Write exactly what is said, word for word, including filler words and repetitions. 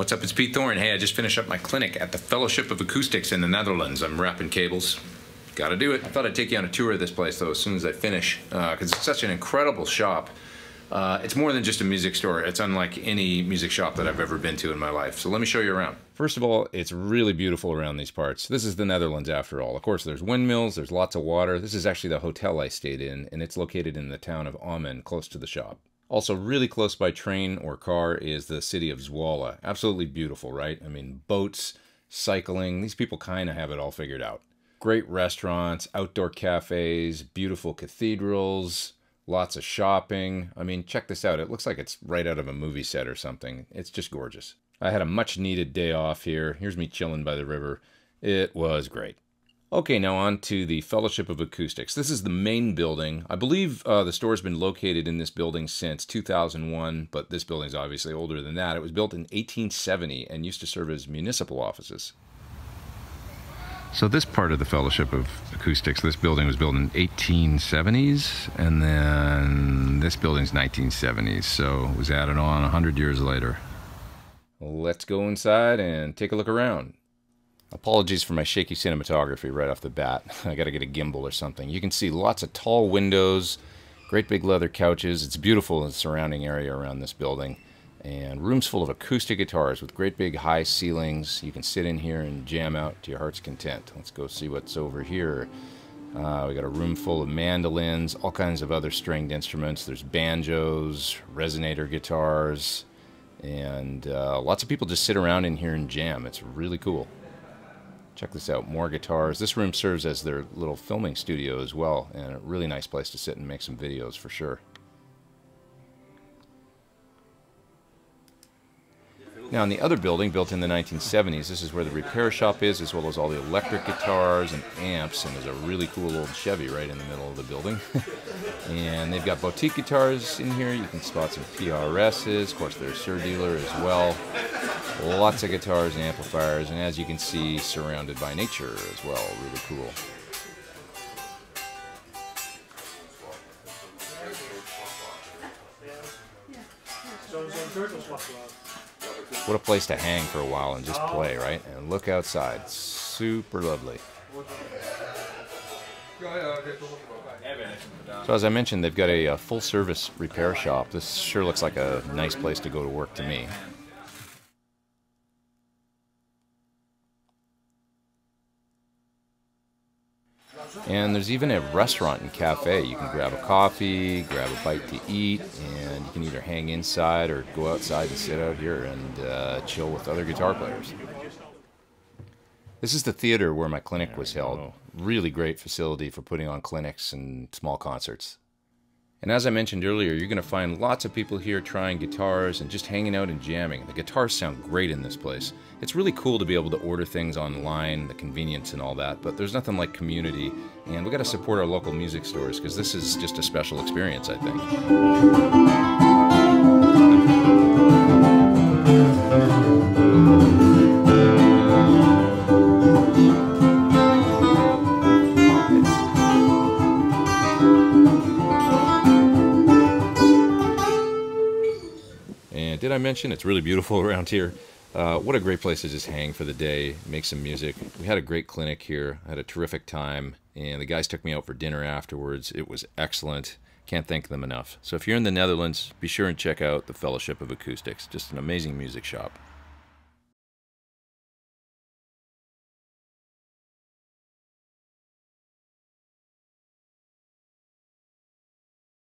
What's up, it's Pete Thorn. Hey, I just finished up my clinic at the Fellowship of Acoustics in the Netherlands. I'm wrapping cables. Gotta do it. I thought I'd take you on a tour of this place, though, as soon as I finish, because uh, it's such an incredible shop. Uh, it's more than just a music store. It's unlike any music shop that I've ever been to in my life. So let me show you around. First of all, it's really beautiful around these parts. This is the Netherlands, after all. Of course, there's windmills, there's lots of water. This is actually the hotel I stayed in, and it's located in the town of Ammen, close to the shop. Also, really close by train or car is the city of Zwolle. Absolutely beautiful, right? I mean, boats, cycling, these people kind of have it all figured out. Great restaurants, outdoor cafes, beautiful cathedrals, lots of shopping. I mean, check this out. It looks like it's right out of a movie set or something. It's just gorgeous. I had a much needed day off here. Here's me chilling by the river. It was great. Okay, now on to the Fellowship of Acoustics. This is the main building. I believe uh, the store's been located in this building since two thousand one, but this building's obviously older than that. It was built in eighteen seventy and used to serve as municipal offices. So this part of the Fellowship of Acoustics, this building was built in eighteen seventies, and then this building's nineteen seventies, so it was added on one hundred years later. Let's go inside and take a look around. Apologies for my shaky cinematography right off the bat. I gotta get a gimbal or something. You can see lots of tall windows, great big leather couches. It's beautiful in the surrounding area around this building. And rooms full of acoustic guitars with great big high ceilings. You can sit in here and jam out to your heart's content. Let's go see what's over here. Uh, we got a room full of mandolins, all kinds of other stringed instruments. There's banjos, resonator guitars, and uh, lots of people just sit around in here and jam. It's really cool. Check this out, more guitars. This room serves as their little filming studio as well, and a really nice place to sit and make some videos for sure. Now in the other building, built in the nineteen seventies, this is where the repair shop is, as well as all the electric guitars and amps, and there's a really cool old Chevy right in the middle of the building. And they've got boutique guitars in here. You can spot some P R Ss, of course their Suhr dealer as well. Lots of guitars and amplifiers, and as you can see, surrounded by nature as well. Really cool. What a place to hang for a while and just play, right? And look outside. Super lovely. So as I mentioned, they've got a, a full-service repair shop. This sure looks like a nice place to go to work to me. And there's even a restaurant and cafe. You can grab a coffee, grab a bite to eat, and you can either hang inside or go outside and sit out here and uh, chill with other guitar players. This is the theater where my clinic was held. Really great facility for putting on clinics and small concerts. And as I mentioned earlier, you're going to find lots of people here trying guitars and just hanging out and jamming. The guitars sound great in this place. It's really cool to be able to order things online, the convenience and all that, but there's nothing like community, and we've got to support our local music stores because this is just a special experience, I think. Did I mention it's really beautiful around here? Uh, what a great place to just hang for the day, make some music. We had a great clinic here. I had a terrific time, and the guys took me out for dinner afterwards. It was excellent. Can't thank them enough. So if you're in the Netherlands, be sure and check out the Fellowship of Acoustics. Just an amazing music shop.